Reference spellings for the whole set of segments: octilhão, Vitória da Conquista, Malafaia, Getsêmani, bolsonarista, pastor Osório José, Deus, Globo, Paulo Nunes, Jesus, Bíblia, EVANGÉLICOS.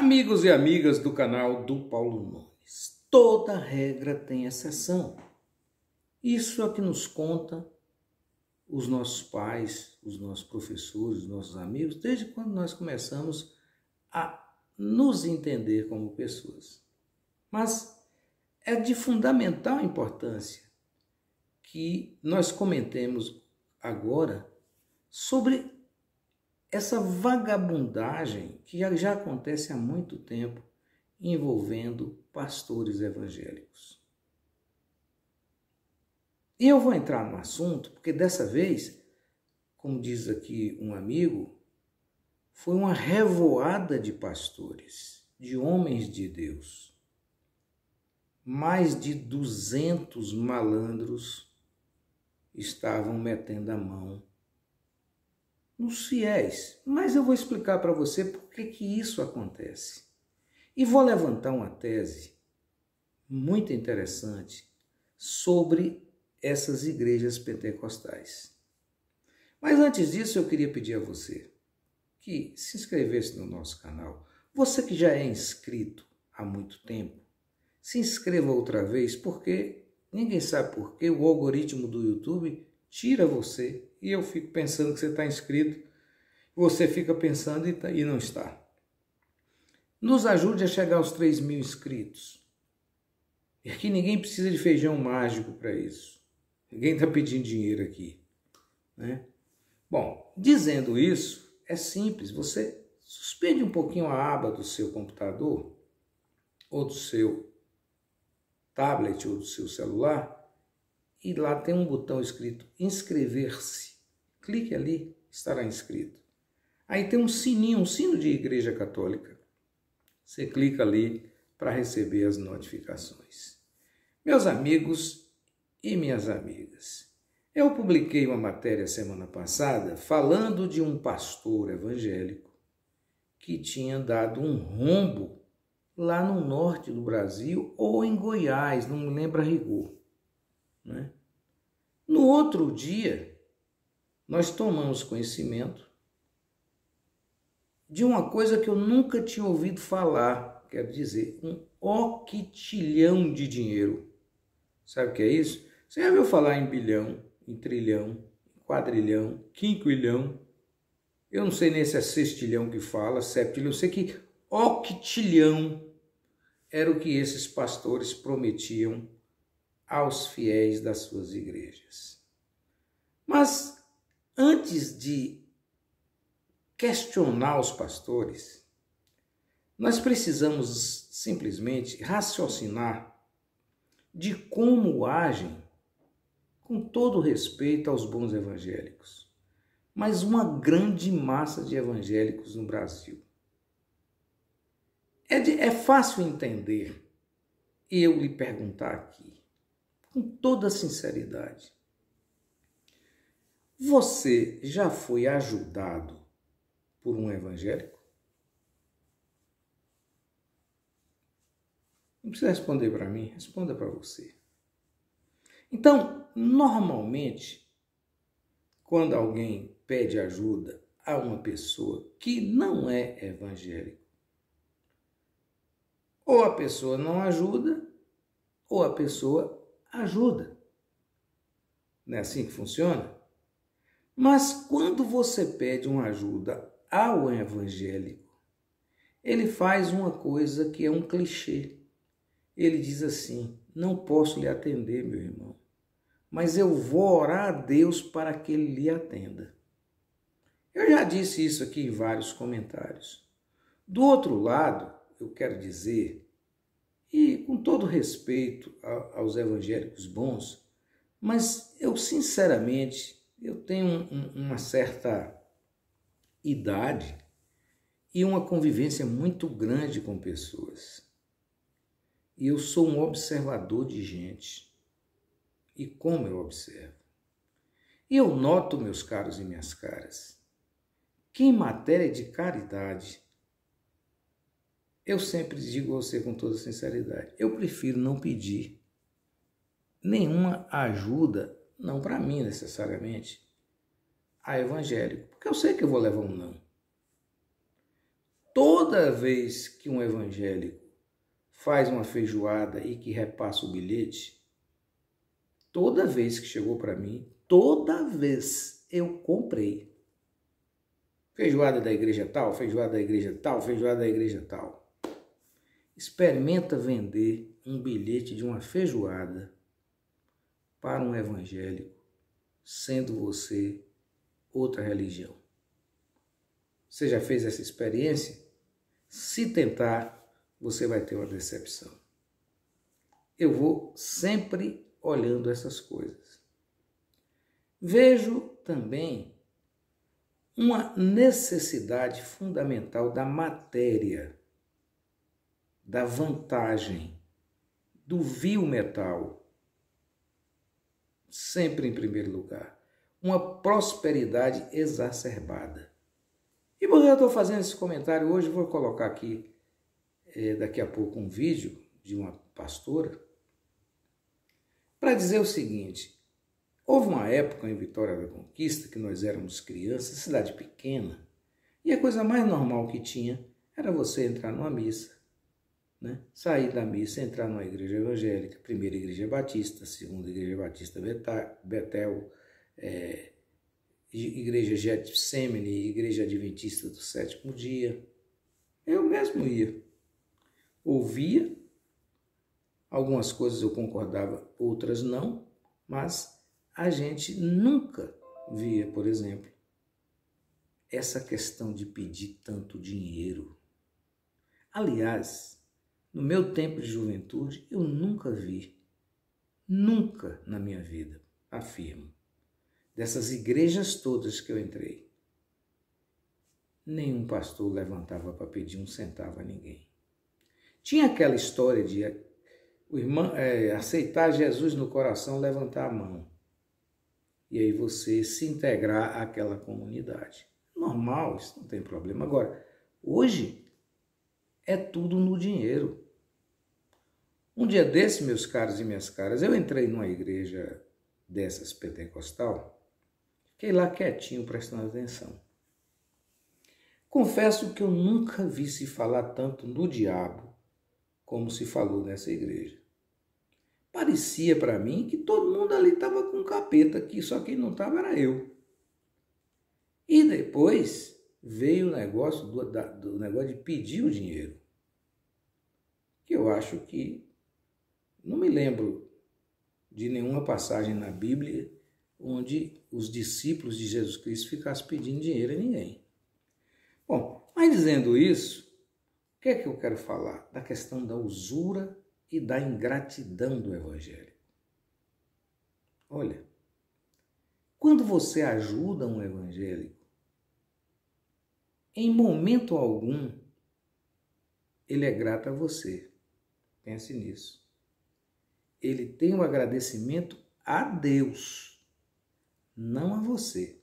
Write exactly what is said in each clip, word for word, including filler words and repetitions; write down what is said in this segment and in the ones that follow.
Amigos e amigas do canal do Paulo Nunes, toda regra tem exceção. Isso é o que nos conta os nossos pais, os nossos professores, os nossos amigos, desde quando nós começamos a nos entender como pessoas. Mas é de fundamental importância que nós comentemos agora sobre essa vagabundagem que já acontece há muito tempo envolvendo pastores evangélicos. E eu vou entrar no assunto porque dessa vez, como diz aqui um amigo, foi uma revoada de pastores, de homens de Deus. Mais de duzentos malandros estavam metendo a mão nos fiéis, mas eu vou explicar para você por que que isso acontece. E vou levantar uma tese muito interessante sobre essas igrejas pentecostais. Mas antes disso, eu queria pedir a você que se inscrevesse no nosso canal. Você que já é inscrito há muito tempo, se inscreva outra vez, porque ninguém sabe por que o algoritmo do YouTube tira você, e eu fico pensando que você está inscrito, você fica pensando e, tá, e não está. Nos ajude a chegar aos três mil inscritos. E aqui ninguém precisa de feijão mágico para isso. Ninguém está pedindo dinheiro aqui, né? Bom, dizendo isso, é simples. Você suspende um pouquinho a aba do seu computador, ou do seu tablet, ou do seu celular, e lá tem um botão escrito inscrever-se. Clique ali, estará inscrito. Aí tem um sininho, um sino de igreja católica. Você clica ali para receber as notificações. Meus amigos e minhas amigas, eu publiquei uma matéria semana passada falando de um pastor evangélico que tinha dado um rombo lá no norte do Brasil ou em Goiás, não me lembro a rigor. Né? No outro dia, nós tomamos conhecimento de uma coisa que eu nunca tinha ouvido falar, quero dizer, um octilhão de dinheiro. Sabe o que é isso? Você já ouviu falar em bilhão, em trilhão, quadrilhão, quinquilhão? Eu não sei nem se é sextilhão que fala, septilhão, eu sei que octilhão era o que esses pastores prometiam aos fiéis das suas igrejas. Mas antes de questionar os pastores, nós precisamos simplesmente raciocinar de como agem, com todo respeito aos bons evangélicos, mas uma grande massa de evangélicos no Brasil. É, de, é fácil entender eu lhe perguntar aqui, com toda sinceridade. Você já foi ajudado por um evangélico? Não precisa responder para mim, responda para você. Então, normalmente, quando alguém pede ajuda a uma pessoa que não é evangélica, ou a pessoa não ajuda, ou a pessoa ajuda. Não é assim que funciona? Mas quando você pede uma ajuda ao evangélico, ele faz uma coisa que é um clichê. Ele diz assim: não posso lhe atender, meu irmão, mas eu vou orar a Deus para que ele lhe atenda. Eu já disse isso aqui em vários comentários. Do outro lado, eu quero dizer, e com todo respeito aos evangélicos bons, mas eu sinceramente, eu tenho uma certa idade e uma convivência muito grande com pessoas. E eu sou um observador de gente. E como eu observo? E eu noto, meus caros e minhas caras, que em matéria de caridade, eu sempre digo a você com toda sinceridade, eu prefiro não pedir nenhuma ajuda, não para mim necessariamente, a evangélico, porque eu sei que eu vou levar um não. Toda vez que um evangélico faz uma feijoada e que repassa o bilhete, toda vez que chegou para mim, toda vez eu comprei. Feijoada da igreja tal, feijoada da igreja tal, feijoada da igreja tal. Experimenta vender um bilhete de uma feijoada para um evangélico, sendo você outra religião. Você já fez essa experiência? Se tentar, você vai ter uma decepção. Eu vou sempre olhando essas coisas. Vejo também uma necessidade fundamental da matéria, da vantagem, do vil metal, sempre em primeiro lugar. Uma prosperidade exacerbada. E porque eu estou fazendo esse comentário hoje, vou colocar aqui é, daqui a pouco um vídeo de uma pastora para dizer o seguinte: houve uma época em Vitória da Conquista que nós éramos crianças, cidade pequena, e a coisa mais normal que tinha era você entrar numa missa, né? Sair da missa, entrar numa igreja evangélica, primeira igreja batista, segunda igreja batista Betel, É, igreja Getsêmani, igreja adventista do sétimo dia. Eu mesmo ia, ouvia, algumas coisas eu concordava, outras não, mas a gente nunca via, por exemplo, essa questão de pedir tanto dinheiro. Aliás, no meu tempo de juventude, eu nunca vi, nunca na minha vida, afirmo, dessas igrejas todas que eu entrei, nenhum pastor levantava para pedir um centavo a ninguém. Tinha aquela história de o irmão, é, aceitar Jesus no coração, levantar a mão. E aí você se integrar àquela comunidade. Normal, isso não tem problema. Agora, hoje é tudo no dinheiro. Um dia desse, meus caros e minhas caras, eu entrei numa igreja dessas pentecostal. Fiquei lá quietinho, prestando atenção. Confesso que eu nunca vi se falar tanto no diabo como se falou nessa igreja. Parecia para mim que todo mundo ali estava com um capeta, que só quem não estava era eu. E depois veio o negócio do, da, do negócio de pedir o dinheiro. Que eu acho que, não me lembro de nenhuma passagem na Bíblia onde os discípulos de Jesus Cristo ficassem pedindo dinheiro a ninguém. Bom, mas dizendo isso, o que é que eu quero falar? Da questão da usura e da ingratidão do evangélico. Olha, quando você ajuda um evangélico, em momento algum, ele é grato a você. Pense nisso. Ele tem um agradecimento a Deus, não a você.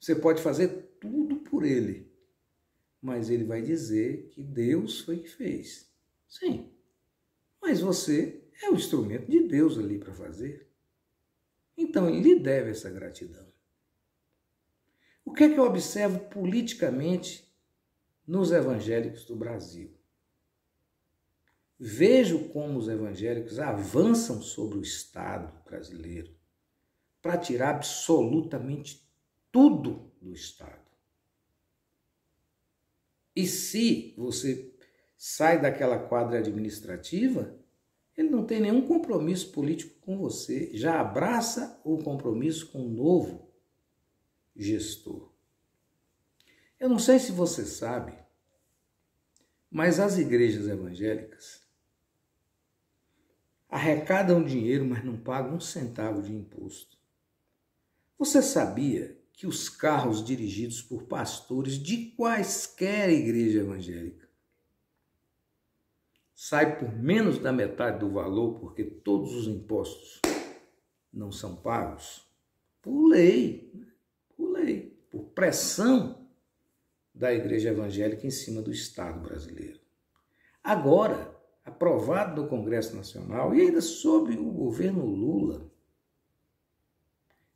Você pode fazer tudo por ele, mas ele vai dizer que Deus foi que fez. Sim, mas você é o instrumento de Deus ali para fazer. Então ele lhe deve essa gratidão. O que é que eu observo politicamente nos evangélicos do Brasil? Vejo como os evangélicos avançam sobre o Estado brasileiro para tirar absolutamente tudo do Estado. E se você sai daquela quadra administrativa, ele não tem nenhum compromisso político com você, já abraça o compromisso com o novo gestor. Eu não sei se você sabe, mas as igrejas evangélicas arrecadam dinheiro, mas não pagam um centavo de imposto. Você sabia que os carros dirigidos por pastores de quaisquer igreja evangélica saem por menos da metade do valor porque todos os impostos não são pagos? Por lei, por lei, por pressão da igreja evangélica em cima do Estado brasileiro. Agora, aprovado no Congresso Nacional e ainda sob o governo Lula,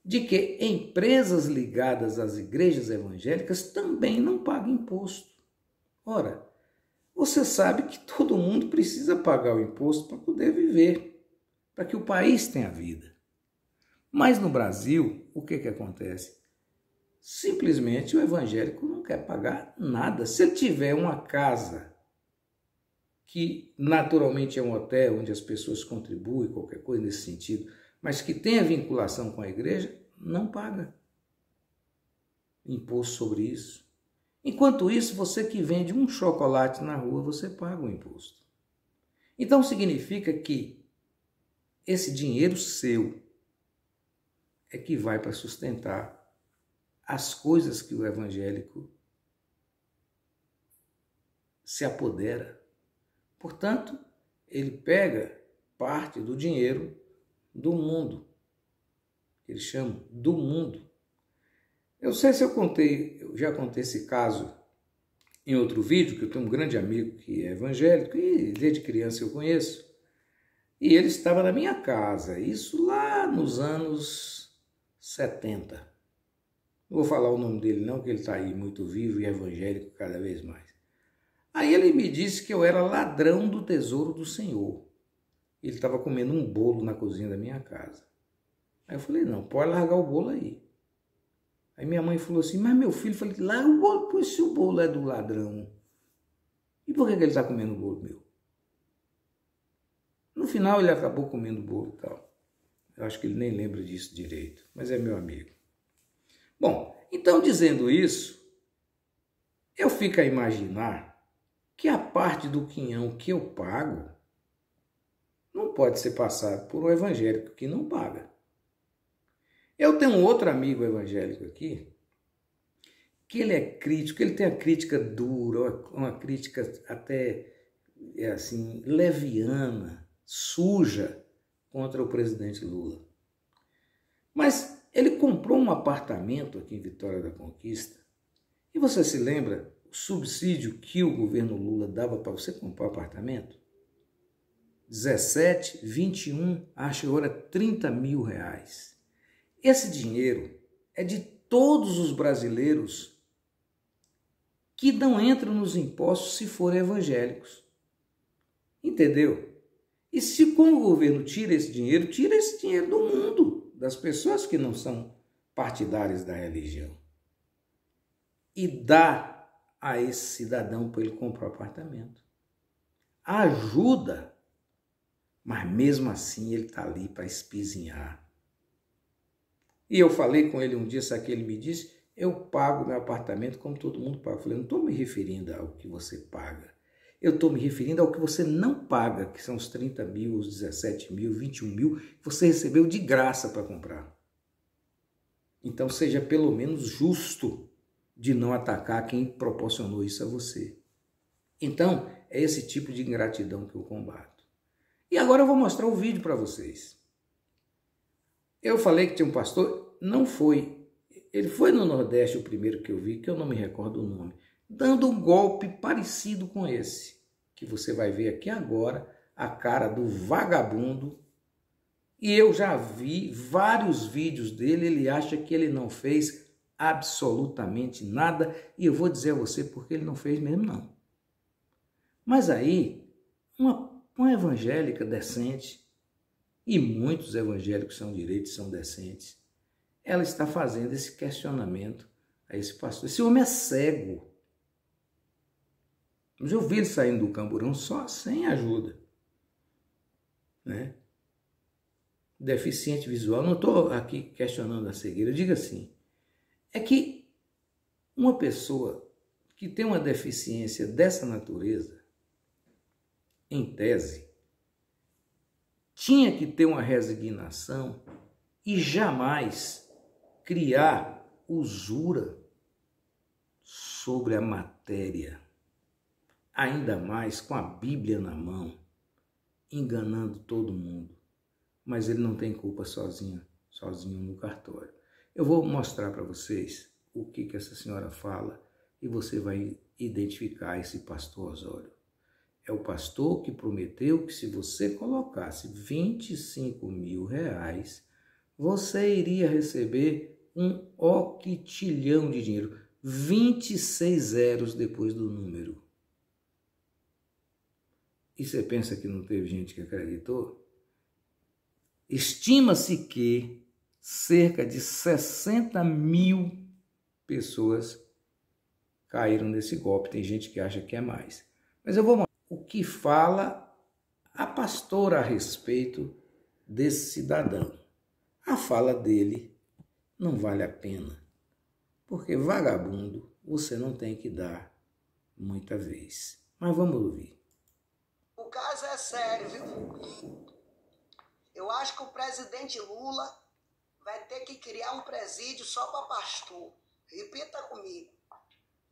de que empresas ligadas às igrejas evangélicas também não pagam imposto. Ora, você sabe que todo mundo precisa pagar o imposto para poder viver, para que o país tenha vida. Mas no Brasil, o que que acontece? Simplesmente o evangélico não quer pagar nada. Se ele tiver uma casa, que naturalmente é um hotel onde as pessoas contribuem, qualquer coisa nesse sentido, mas que tenha vinculação com a igreja, não paga imposto sobre isso. Enquanto isso, você que vende um chocolate na rua, você paga o imposto. Então significa que esse dinheiro seu é que vai para sustentar as coisas que o evangélico se apodera. Portanto, ele pega parte do dinheiro do mundo, que eles chamam do mundo. Eu sei se eu contei, eu já contei esse caso em outro vídeo, que eu tenho um grande amigo que é evangélico, e desde criança eu conheço, e ele estava na minha casa, isso lá nos anos setenta. Não vou falar o nome dele não, que ele está aí muito vivo e evangélico cada vez mais. Aí ele me disse que eu era ladrão do tesouro do Senhor. Ele estava comendo um bolo na cozinha da minha casa. Aí eu falei, não, pode largar o bolo aí. Aí minha mãe falou assim, mas meu filho, eu falei, larga o bolo, pois se o bolo é do ladrão, e por que ele está comendo o bolo meu? No final ele acabou comendo o bolo e tal. Eu acho que ele nem lembra disso direito, mas é meu amigo. Bom, então dizendo isso, eu fico a imaginar que a parte do quinhão que eu pago não pode ser passada por um evangélico que não paga. Eu tenho um outro amigo evangélico aqui, que ele é crítico, ele tem a crítica dura, uma crítica até assim, leviana, suja, contra o presidente Lula. Mas ele comprou um apartamento aqui em Vitória da Conquista, e você se lembra o subsídio que o governo Lula dava para você comprar um apartamento? dezessete, vinte e um, acho que agora trinta mil reais. Esse dinheiro é de todos os brasileiros que não entram nos impostos se forem evangélicos. Entendeu? E se como o governo tira esse dinheiro, tira esse dinheiro do mundo, das pessoas que não são partidárias da religião, e dá a esse cidadão para ele comprar apartamento. Ajuda, mas mesmo assim ele está ali para espizinhar. E eu falei com ele um dia, sabe que ele me disse, eu pago meu apartamento como todo mundo paga. Eu falei, não estou me referindo ao que você paga. Eu estou me referindo ao que você não paga, que são os trinta mil, os dezessete mil, vinte e um mil, que você recebeu de graça para comprar. Então seja pelo menos justo de não atacar quem proporcionou isso a você. Então é esse tipo de ingratidão que eu combato. E agora eu vou mostrar o vídeo para vocês. Eu falei que tinha um pastor, não foi, ele foi no Nordeste o primeiro que eu vi, que eu não me recordo o nome, dando um golpe parecido com esse, que você vai ver aqui agora, a cara do vagabundo, e eu já vi vários vídeos dele, ele acha que ele não fez absolutamente nada, e eu vou dizer a você porque ele não fez mesmo não. Mas aí, uma, uma evangélica decente, e muitos evangélicos são direitos, são decentes, ela está fazendo esse questionamento a esse pastor. Esse homem é cego. Mas eu vi ele saindo do camburão só sem ajuda, né? Deficiente visual. Não estou aqui questionando a cegueira. Eu digo assim, é que uma pessoa que tem uma deficiência dessa natureza, em tese, tinha que ter uma resignação e jamais criar usura sobre a matéria, ainda mais com a Bíblia na mão, enganando todo mundo. Mas ele não tem culpa sozinho, sozinho no cartório. Eu vou mostrar para vocês o que, que essa senhora fala e você vai identificar esse pastor Osório. É o pastor que prometeu que se você colocasse vinte e cinco mil reais, você iria receber um octilhão de dinheiro. vinte e seis zeros depois do número. e você pensa que não teve gente que acreditou, estima-se que cerca de sessenta mil pessoas caíram nesse golpe. Tem gente que acha que é mais. Mas eu vou mostrar o que fala a pastora a respeito desse cidadão. A fala dele não vale a pena, porque vagabundo você não tem que dar muita vez. Mas vamos ouvir. O caso é sério, viu? Eu acho que o presidente Lula vai ter que criar um presídio só para pastor. Repita comigo.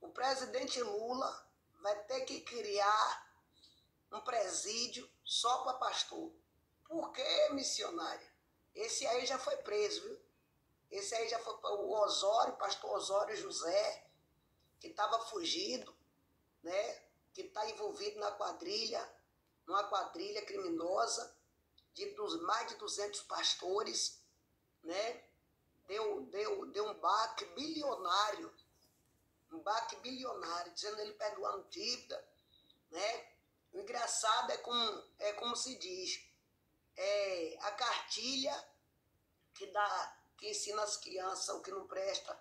O presidente Lula vai ter que criar um presídio só para pastor. Por que, missionária? Esse aí já foi preso, viu? Esse aí já foi o Osório, pastor Osório José, que estava fugido, né? Que está envolvido na quadrilha, numa quadrilha criminosa de dos, mais de duzentos pastores, né? Deu, deu, deu um baque bilionário, um baque bilionário, dizendo ele perdoando dívida, né? O engraçado é como, é como se diz, é a cartilha que dá, que ensina as crianças o que não presta,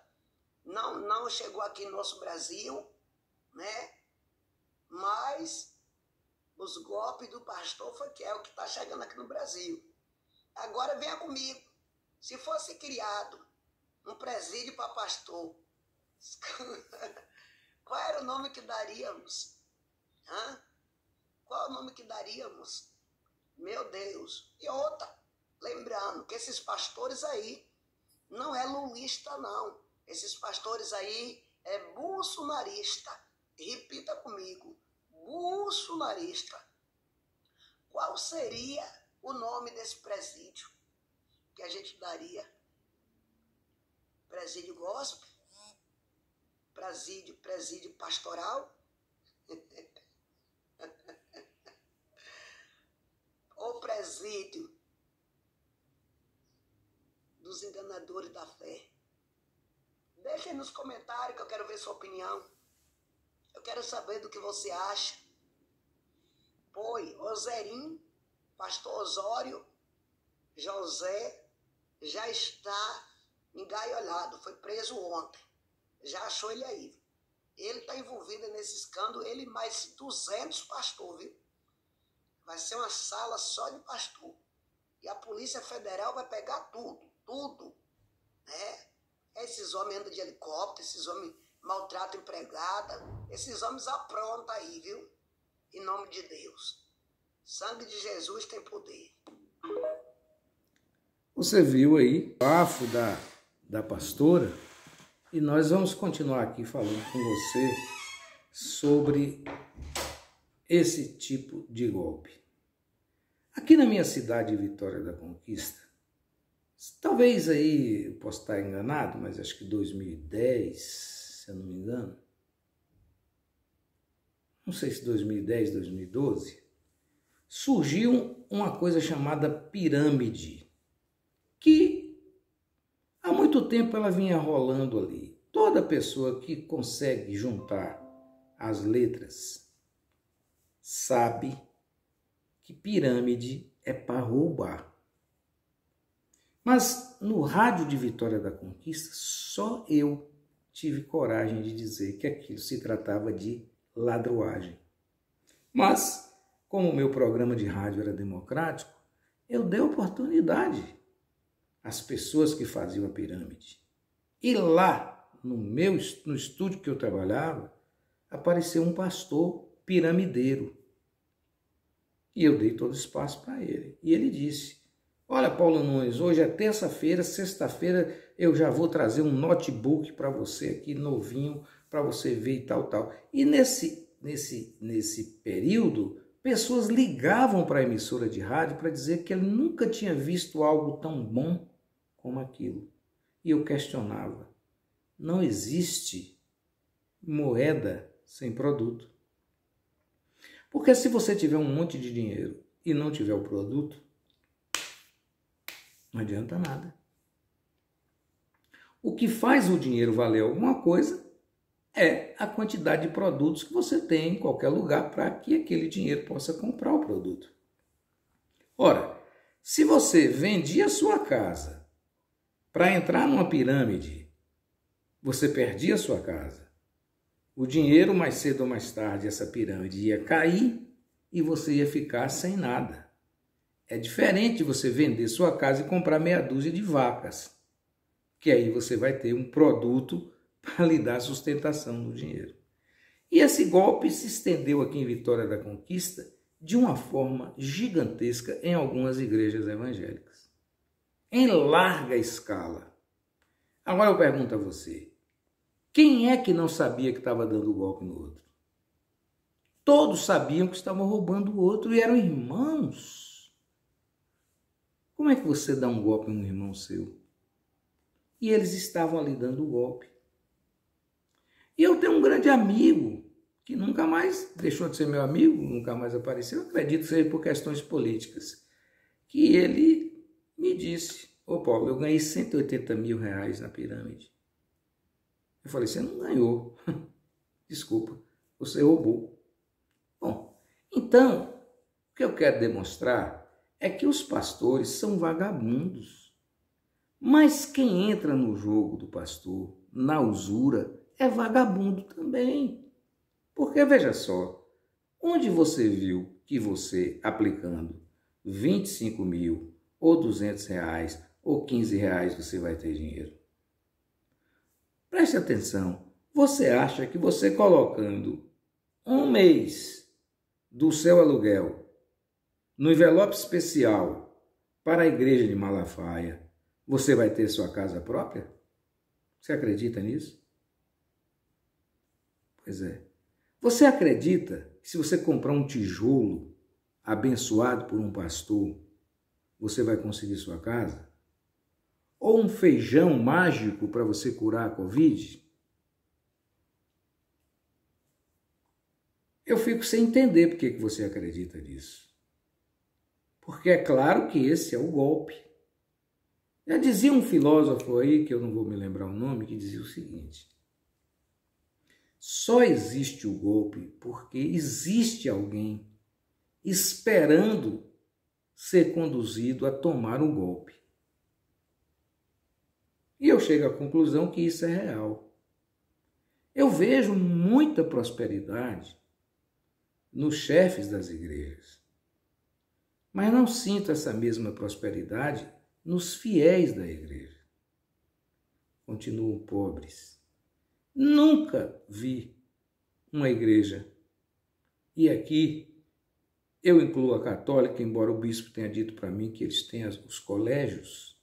não, não chegou aqui no nosso Brasil, né? Mas os golpes do pastor foi que é o que está chegando aqui no Brasil. Agora venha comigo. Se fosse criado um presídio para pastor, qual era o nome que daríamos? Hã? Qual é o nome que daríamos? Meu Deus. E outra, lembrando que esses pastores aí não é lulista, não. Esses pastores aí é bolsonarista. Repita comigo, bolsonarista. Qual seria o nome desse presídio que a gente daria? Presídio gospel? Presídio, presídio pastoral? Ou presídio dos enganadores da fé? Deixem nos comentários que eu quero ver sua opinião. Eu quero saber do que você acha. Pois, Ozerim, pastor Osório José, já está engaiolado. Foi preso ontem. Já achou ele aí. Ele está envolvido nesse escândalo. Ele mais duzentos pastores, viu? Vai ser uma sala só de pastor. E a Polícia Federal vai pegar tudo. Tudo. Né? Esses homens andam de helicóptero, esses homens... maltrato empregada, esses homens aprontam aí, viu? Em nome de Deus. Sangue de Jesus tem poder. Você viu aí o bafo da, da pastora, e nós vamos continuar aqui falando com você sobre esse tipo de golpe. Aqui na minha cidade, Vitória da Conquista, talvez aí eu possa estar enganado, mas acho que dois mil e dez... se eu não me engano, não sei se dois mil e dez, dois mil e doze, surgiu uma coisa chamada pirâmide, que há muito tempo ela vinha rolando ali. Toda pessoa que consegue juntar as letras sabe que pirâmide é para roubar. Mas no rádio de Vitória da Conquista, só eu tive coragem de dizer que aquilo se tratava de ladruagem. Mas, como o meu programa de rádio era democrático, eu dei oportunidade às pessoas que faziam a pirâmide. E lá, no, meu, no estúdio que eu trabalhava, apareceu um pastor piramideiro. E eu dei todo espaço para ele. E ele disse, olha, Paulo Nunes, hoje é terça-feira, sexta-feira eu já vou trazer um notebook para você aqui, novinho, para você ver e tal, tal. E nesse, nesse, nesse período, pessoas ligavam para a emissora de rádio para dizer que ele nunca tinha visto algo tão bom como aquilo. E eu questionava, não existe moeda sem produto. Porque se você tiver um monte de dinheiro e não tiver o produto, não adianta nada. O que faz o dinheiro valer alguma coisa é a quantidade de produtos que você tem em qualquer lugar para que aquele dinheiro possa comprar o produto. Ora, se você vendia a sua casa para entrar numa pirâmide, você perdia a sua casa. O dinheiro, mais cedo ou mais tarde, essa pirâmide ia cair e você ia ficar sem nada. É diferente de você vender sua casa e comprar meia dúzia de vacas, que aí você vai ter um produto para lhe dar sustentação do dinheiro. E esse golpe se estendeu aqui em Vitória da Conquista de uma forma gigantesca em algumas igrejas evangélicas, em larga escala. Agora eu pergunto a você, quem é que não sabia que estava dando golpe no outro? Todos sabiam que estavam roubando o outro e eram irmãos. Como é que você dá um golpe em um irmão seu? E eles estavam ali dando o golpe. E eu tenho um grande amigo, que nunca mais deixou de ser meu amigo, nunca mais apareceu, acredito que seja por questões políticas, que ele me disse, ô Paulo, eu ganhei cento e oitenta mil reais na pirâmide. Eu falei, você não ganhou, desculpa, você roubou. Bom, então, o que eu quero demonstrar é que os pastores são vagabundos, mas quem entra no jogo do pastor, na usura, é vagabundo também. Porque, veja só, onde você viu que você, aplicando vinte e cinco mil, ou duzentos reais, ou quinze reais, você vai ter dinheiro? Preste atenção, você acha que você colocando um mês do seu aluguel no envelope especial para a igreja de Malafaia, você vai ter sua casa própria? Você acredita nisso? Pois é. Você acredita que se você comprar um tijolo abençoado por um pastor, você vai conseguir sua casa? Ou um feijão mágico para você curar a Covid? Eu fico sem entender por que você acredita nisso. Porque é claro que esse é o golpe. Já dizia um filósofo aí, que eu não vou me lembrar o nome, que dizia o seguinte: só existe o golpe porque existe alguém esperando ser conduzido a tomar um golpe. E eu chego à conclusão que isso é real. Eu vejo muita prosperidade nos chefes das igrejas, mas não sinto essa mesma prosperidade nos fiéis da igreja. Continuam pobres. Nunca vi uma igreja, e aqui eu incluo a católica, embora o bispo tenha dito para mim que eles têm os colégios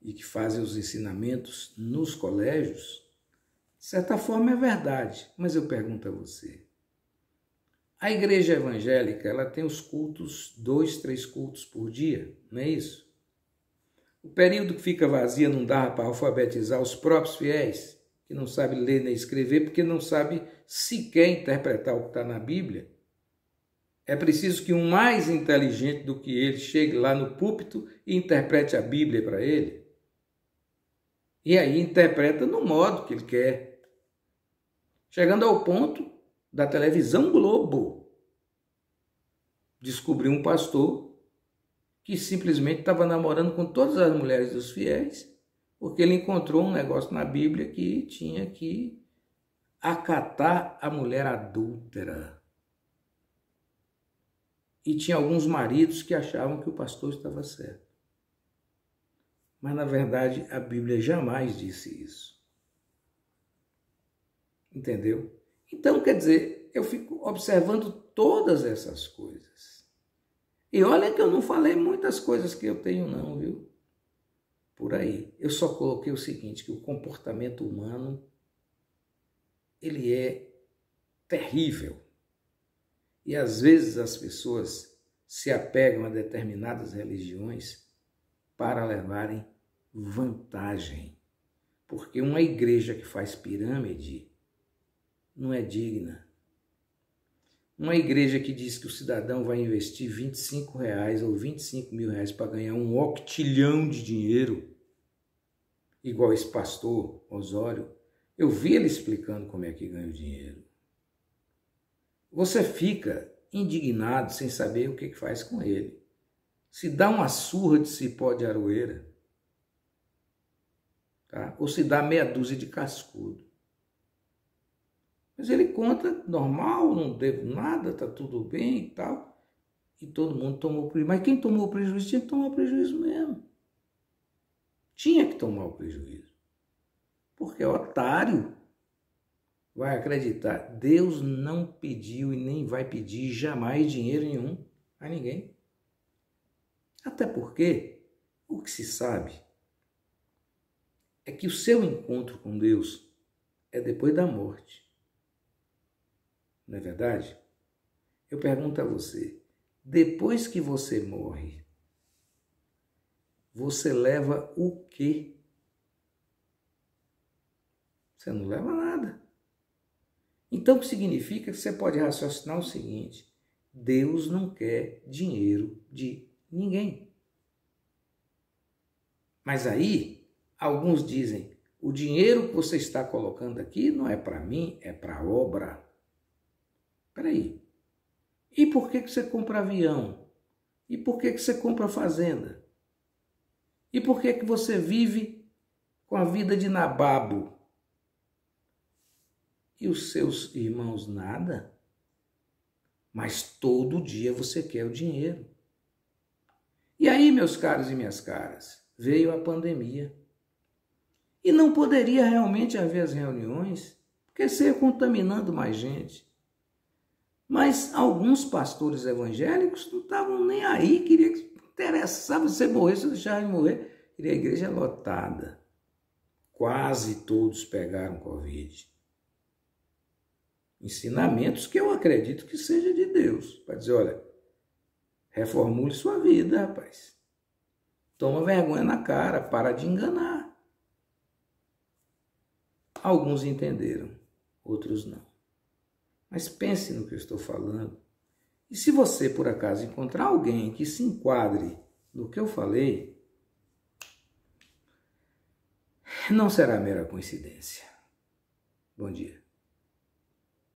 e que fazem os ensinamentos nos colégios, de certa forma é verdade, mas eu pergunto a você, a igreja evangélica ela tem os cultos, dois, três cultos por dia, não é isso? O período que fica vazio não dá para alfabetizar os próprios fiéis, que não sabe ler nem escrever, porque não sabe sequer interpretar o que está na Bíblia. É preciso que um mais inteligente do que ele chegue lá no púlpito e interprete a Bíblia para ele. E aí interpreta no modo que ele quer. Chegando ao ponto da televisão Globo, descobriu um pastor que simplesmente estava namorando com todas as mulheres dos fiéis, porque ele encontrou um negócio na Bíblia que tinha que acatar a mulher adúltera. E tinha alguns maridos que achavam que o pastor estava certo. Mas, na verdade, a Bíblia jamais disse isso. Entendeu? Então, quer dizer, eu fico observando todas essas coisas. E olha que eu não falei muitas coisas que eu tenho, não, viu? Por aí. Eu só coloquei o seguinte, que o comportamento humano, ele é terrível. E às vezes as pessoas se apegam a determinadas religiões para levarem vantagem. Porque uma igreja que faz pirâmide não é digna. Uma igreja que diz que o cidadão vai investir vinte e cinco reais ou vinte e cinco mil reais para ganhar um octilhão de dinheiro, igual esse pastor Osório, Eu vi ele explicando como é que ganha o dinheiro. Você fica indignado sem saber o que faz com ele. Se dá uma surra de cipó de aroeira, tá? Ou se dá meia dúzia de cascudo. Mas ele conta normal, não devo nada, está tudo bem e tal. E todo mundo tomou prejuízo. Mas quem tomou o prejuízo tinha que tomar o prejuízo mesmo. Tinha que tomar o prejuízo. Porque é otário. Vai acreditar. Deus não pediu e nem vai pedir jamais dinheiro nenhum a ninguém. Até porque o que se sabe é que o seu encontro com Deus é depois da morte. Não é verdade? Eu pergunto a você, depois que você morre, você leva o quê? Você não leva nada. Então, o que significa que você pode raciocinar o seguinte: Deus não quer dinheiro de ninguém. Mas aí, alguns dizem, o dinheiro que você está colocando aqui não é para mim, é para a obra. Espera aí. E por que que você compra avião? E por que que você compra fazenda? E por que que você vive com a vida de nababo? E os seus irmãos nada, mas todo dia você quer o dinheiro. E aí, meus caros e minhas caras, veio a pandemia. E não poderia realmente haver as reuniões, porque seria contaminando mais gente. Mas alguns pastores evangélicos não estavam nem aí, queria que interessava você morrer, se deixar de morrer. E a igreja é lotada. Quase todos pegaram Covid. Ensinamentos que eu acredito que seja de Deus, para dizer, olha, reformule sua vida, rapaz. Toma vergonha na cara, para de enganar. Alguns entenderam, outros não. Mas pense no que eu estou falando. E se você, por acaso, encontrar alguém que se enquadre no que eu falei, não será mera coincidência. Bom dia.